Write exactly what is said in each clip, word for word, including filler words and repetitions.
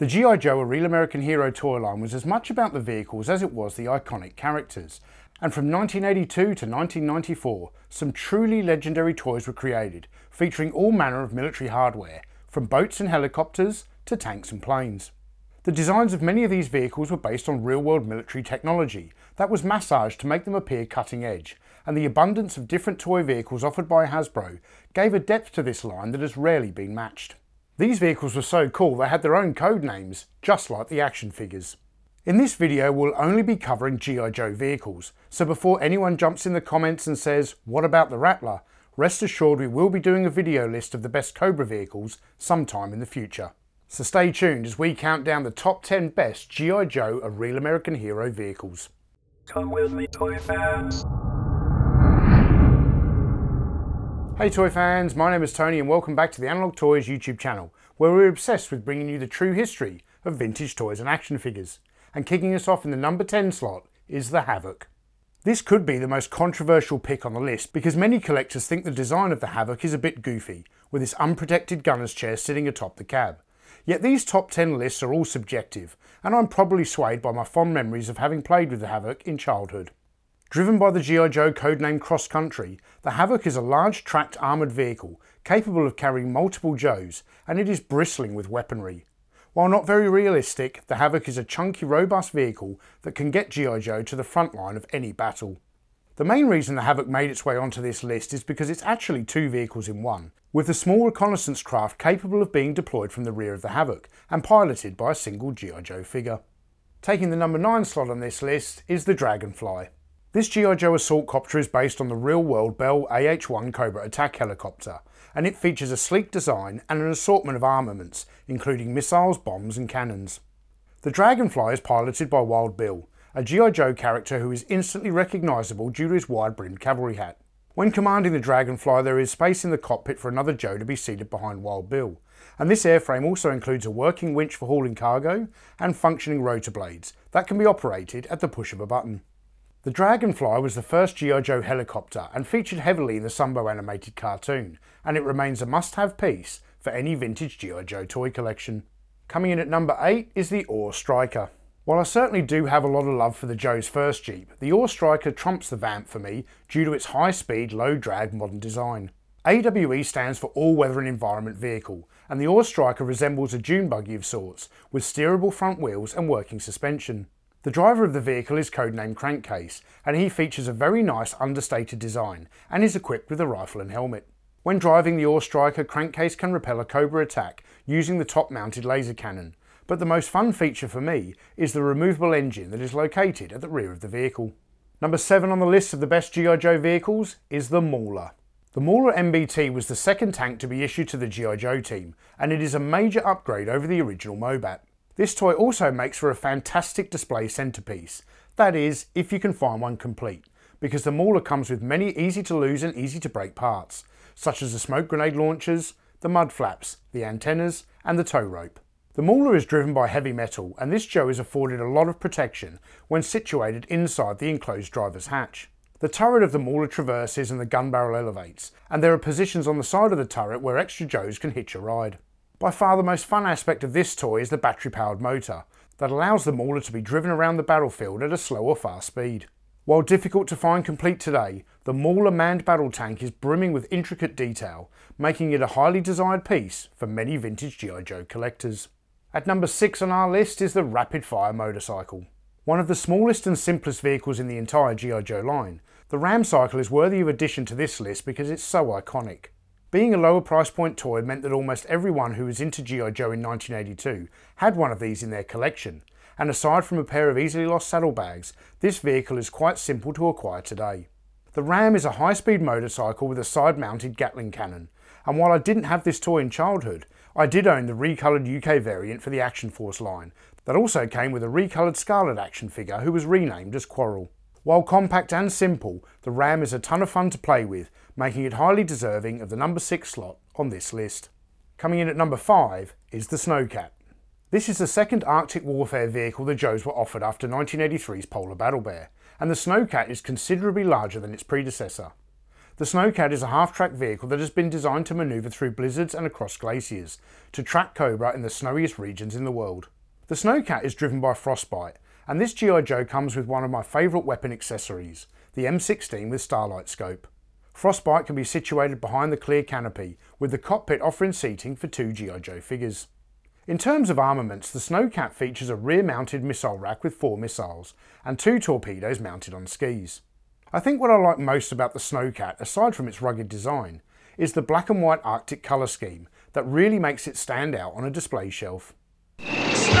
The G I Joe A Real American Hero toy line was as much about the vehicles as it was the iconic characters. And from nineteen eighty-two to nineteen ninety-four, some truly legendary toys were created, featuring all manner of military hardware, from boats and helicopters to tanks and planes. The designs of many of these vehicles were based on real-world military technology that was massaged to make them appear cutting-edge, and the abundance of different toy vehicles offered by Hasbro gave a depth to this line that has rarely been matched. These vehicles were so cool they had their own code names, just like the action figures. In this video we'll only be covering G I Joe vehicles, so before anyone jumps in the comments and says, "What about the Rattler?" rest assured we will be doing a video list of the best Cobra vehicles sometime in the future. So stay tuned as we count down the top ten best G I Joe A Real American Hero vehicles. Come with me, toy fans. Hey toy fans, my name is Tony and welcome back to the Analog Toys YouTube channel, where we're obsessed with bringing you the true history of vintage toys and action figures. And kicking us off in the number ten slot is the Havoc. This could be the most controversial pick on the list because many collectors think the design of the Havoc is a bit goofy, with its unprotected gunner's chair sitting atop the cab. Yet these top ten lists are all subjective, and I'm probably swayed by my fond memories of having played with the Havoc in childhood. Driven by the G I Joe codename Cross Country, the Havoc is a large tracked armoured vehicle capable of carrying multiple Joes, and it is bristling with weaponry. While not very realistic, the Havoc is a chunky, robust vehicle that can get G I Joe to the front line of any battle. The main reason the Havoc made its way onto this list is because it's actually two vehicles in one, with a small reconnaissance craft capable of being deployed from the rear of the Havoc and piloted by a single G I Joe figure. Taking the number nine slot on this list is the Dragonfly. This G I Joe assault copter is based on the real-world Bell A H one Cobra attack helicopter, and it features a sleek design and an assortment of armaments, including missiles, bombs and cannons. The Dragonfly is piloted by Wild Bill, a G I Joe character who is instantly recognisable due to his wide-brimmed cavalry hat. When commanding the Dragonfly, there is space in the cockpit for another Joe to be seated behind Wild Bill, and this airframe also includes a working winch for hauling cargo and functioning rotor blades that can be operated at the push of a button. The Dragonfly was the first G I Joe helicopter and featured heavily in the Sunbow animated cartoon, and it remains a must-have piece for any vintage G I Joe toy collection. Coming in at number eight is the Awe Striker. While I certainly do have a lot of love for the Joe's first Jeep, the Awe Striker trumps the Vamp for me due to its high-speed, low-drag modern design. A W E stands for All-Weather and Environment Vehicle, and the Awe Striker resembles a dune buggy of sorts, with steerable front wheels and working suspension. The driver of the vehicle is codenamed Crankcase, and he features a very nice understated design and is equipped with a rifle and helmet. When driving the Awe Striker, Crankcase can repel a Cobra attack using the top-mounted laser cannon, but the most fun feature for me is the removable engine that is located at the rear of the vehicle. Number seven on the list of the best G I Joe vehicles is the Mauler. The Mauler M B T was the second tank to be issued to the G I Joe team, and it is a major upgrade over the original Mobat. This toy also makes for a fantastic display centrepiece, that is, if you can find one complete, because the Mauler comes with many easy to lose and easy to break parts, such as the smoke grenade launchers, the mud flaps, the antennas and the tow rope. The Mauler is driven by heavy metal, and this Joe is afforded a lot of protection when situated inside the enclosed driver's hatch. The turret of the Mauler traverses and the gun barrel elevates, and there are positions on the side of the turret where extra Joes can hitch a ride. By far the most fun aspect of this toy is the battery-powered motor that allows the Mauler to be driven around the battlefield at a slow or fast speed. While difficult to find complete today, the Mauler manned battle tank is brimming with intricate detail, making it a highly desired piece for many vintage G I Joe collectors. At number six on our list is the Rapid Fire Motorcycle. One of the smallest and simplest vehicles in the entire G I Joe line, the Ramcycle is worthy of addition to this list because it's so iconic. Being a lower price point toy meant that almost everyone who was into G I Joe in nineteen eighty-two had one of these in their collection, and aside from a pair of easily lost saddlebags, this vehicle is quite simple to acquire today. The Ram is a high-speed motorcycle with a side-mounted Gatling cannon, and while I didn't have this toy in childhood, I did own the recoloured U K variant for the Action Force line, that also came with a recoloured Scarlet action figure who was renamed as Quarrel. While compact and simple, the Ram is a ton of fun to play with, making it highly deserving of the number six slot on this list. Coming in at number five is the Snowcat. This is the second Arctic warfare vehicle the Joes were offered after nineteen eighty-three's Polar Battle Bear, and the Snowcat is considerably larger than its predecessor. The Snowcat is a half-track vehicle that has been designed to manoeuvre through blizzards and across glaciers, to track Cobra in the snowiest regions in the world. The Snowcat is driven by Frostbite, and this G I Joe comes with one of my favourite weapon accessories, the M sixteen with Starlight Scope. Frostbite can be situated behind the clear canopy, with the cockpit offering seating for two G I Joe figures. In terms of armaments, the Snowcat features a rear-mounted missile rack with four missiles, and two torpedoes mounted on skis. I think what I like most about the Snowcat, aside from its rugged design, is the black and white Arctic colour scheme that really makes it stand out on a display shelf. Snowcat!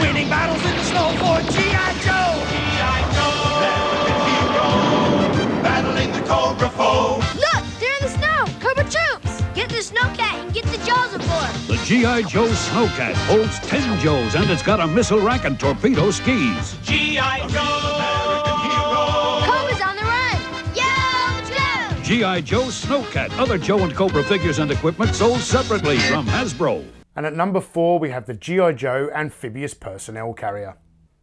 Winning battles in the snow for G I Joe! G I Joe! American hero! Battling the Cobra foe! Look! They're in the snow! Cobra troops! Get the Snowcat and get the Jaws aboard! The G I Joe Snowcat holds ten Joes and it's got a missile rack and torpedo skis. G I Joe! G I Joe Snowcat, other Joe and Cobra figures and equipment sold separately from Hasbro. And at number four we have the G I Joe Amphibious Personnel Carrier.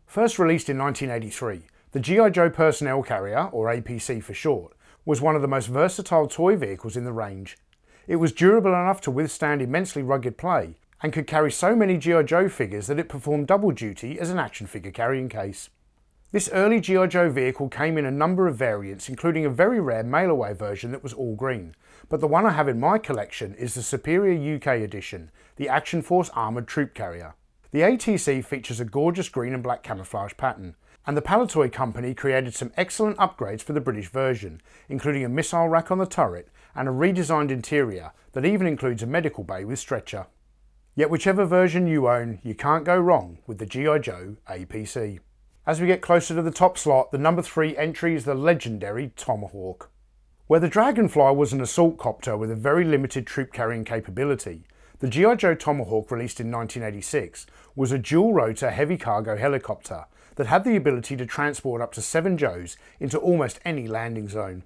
First released in nineteen eighty-three, the G I Joe Personnel Carrier, or A P C for short, was one of the most versatile toy vehicles in the range. It was durable enough to withstand immensely rugged play and could carry so many G I Joe figures that it performed double duty as an action figure carrying case. This early G I Joe vehicle came in a number of variants, including a very rare mail-away version that was all green, but the one I have in my collection is the Superior U K edition, the Action Force Armoured Troop Carrier. The A T C features a gorgeous green and black camouflage pattern, and the Palitoy Company created some excellent upgrades for the British version, including a missile rack on the turret and a redesigned interior that even includes a medical bay with stretcher. Yet whichever version you own, you can't go wrong with the G I Joe A P C. As we get closer to the top slot, the number three entry is the legendary Tomahawk. Where the Dragonfly was an assault copter with a very limited troop carrying capability, the G I Joe Tomahawk, released in nineteen eighty-six, was a dual rotor heavy cargo helicopter that had the ability to transport up to seven Joes into almost any landing zone.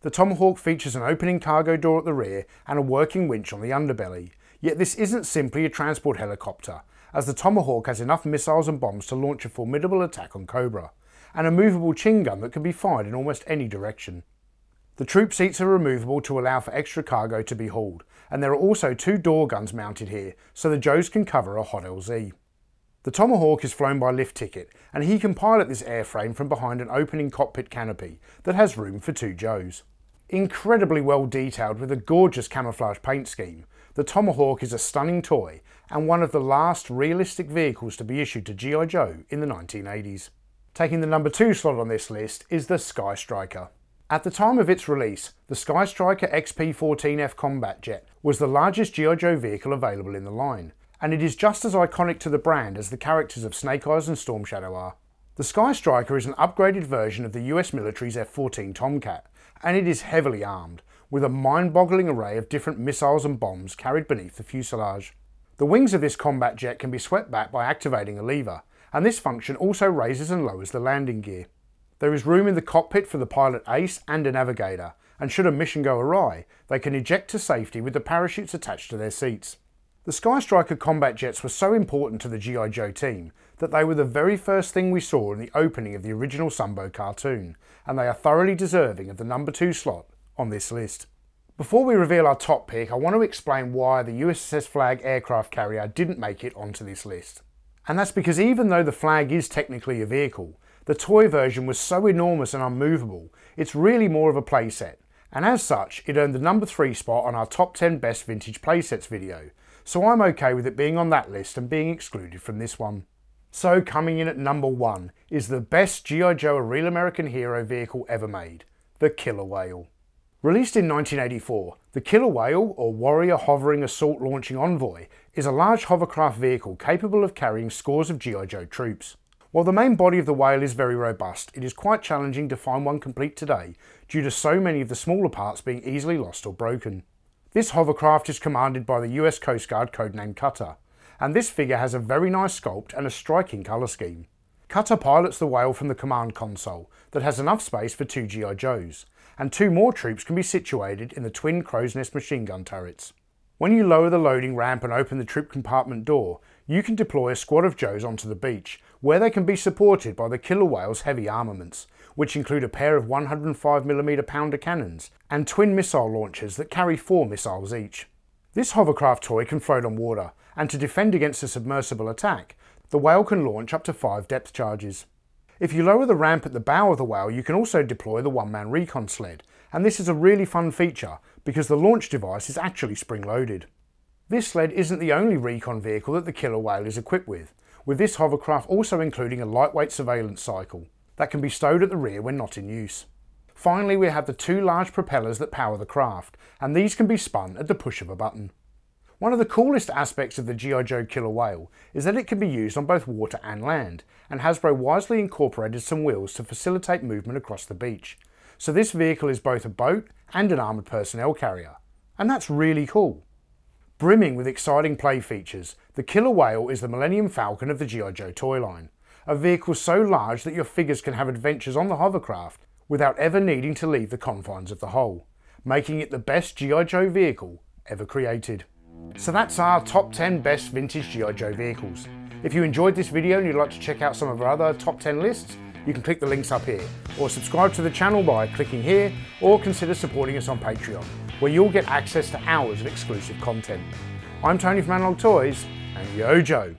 The Tomahawk features an opening cargo door at the rear and a working winch on the underbelly, yet this isn't simply a transport helicopter, as the Tomahawk has enough missiles and bombs to launch a formidable attack on Cobra, and a movable chin gun that can be fired in almost any direction. The troop seats are removable to allow for extra cargo to be hauled, and there are also two door guns mounted here, so the Joes can cover a hot L Z. The Tomahawk is flown by Lift Ticket, and he can pilot this airframe from behind an opening cockpit canopy that has room for two Joes. Incredibly well detailed with a gorgeous camouflage paint scheme, the Tomahawk is a stunning toy and one of the last realistic vehicles to be issued to G I Joe in the nineteen eighties. Taking the number two slot on this list is the Sky Striker. At the time of its release, the Sky Striker X P fourteen F Combat Jet was the largest G I Joe vehicle available in the line, and it is just as iconic to the brand as the characters of Snake Eyes and Storm Shadow are. The Sky Striker is an upgraded version of the U S military's F fourteen Tomcat, and it is heavily armed, with a mind-boggling array of different missiles and bombs carried beneath the fuselage. The wings of this combat jet can be swept back by activating a lever, and this function also raises and lowers the landing gear. There is room in the cockpit for the pilot ace and a navigator, and should a mission go awry, they can eject to safety with the parachutes attached to their seats. The Sky Striker combat jets were so important to the G I Joe team that they were the very first thing we saw in the opening of the original Sunbow cartoon, and they are thoroughly deserving of the number two slot on this list. Before we reveal our top pick, I want to explain why the U S S Flag aircraft carrier didn't make it onto this list. And that's because even though the Flag is technically a vehicle, the toy version was so enormous and unmovable, it's really more of a playset. And as such, it earned the number three spot on our top ten best vintage playsets video, so I'm okay with it being on that list and being excluded from this one. So coming in at number one is the best G I Joe A Real American Hero vehicle ever made, the Killer Whale. Released in nineteen eighty-four, the Killer Whale, or Warrior Hovering Assault Launching Envoy, is a large hovercraft vehicle capable of carrying scores of G I Joe troops. While the main body of the Whale is very robust, it is quite challenging to find one complete today due to so many of the smaller parts being easily lost or broken. This hovercraft is commanded by the U S Coast Guard codename Cutter, and this figure has a very nice sculpt and a striking colour scheme. Cutter pilots the Whale from the command console that has enough space for two G I Joes, and two more troops can be situated in the twin crow's nest machine gun turrets. When you lower the loading ramp and open the troop compartment door, you can deploy a squad of Joes onto the beach, where they can be supported by the Killer Whale's heavy armaments, which include a pair of one hundred five millimeter pounder cannons and twin missile launchers that carry four missiles each. This hovercraft toy can float on water, and to defend against a submersible attack, the whale can launch up to five depth charges. If you lower the ramp at the bow of the whale, you can also deploy the one-man recon sled, and this is a really fun feature because the launch device is actually spring-loaded. This sled isn't the only recon vehicle that the killer whale is equipped with, with this hovercraft also including a lightweight surveillance cycle that can be stowed at the rear when not in use. Finally, we have the two large propellers that power the craft, and these can be spun at the push of a button. One of the coolest aspects of the G I Joe Killer Whale is that it can be used on both water and land, and Hasbro wisely incorporated some wheels to facilitate movement across the beach. So this vehicle is both a boat and an armoured personnel carrier, and that's really cool. Brimming with exciting play features, the Killer Whale is the Millennium Falcon of the G I Joe toy line, a vehicle so large that your figures can have adventures on the hovercraft without ever needing to leave the confines of the hull, making it the best G I Joe vehicle ever created. So that's our top ten best vintage G I Joe vehicles. If you enjoyed this video and you'd like to check out some of our other top ten lists, you can click the links up here, or subscribe to the channel by clicking here, or consider supporting us on Patreon, where you'll get access to hours of exclusive content. I'm Tony from Analog Toys, and yo Joe!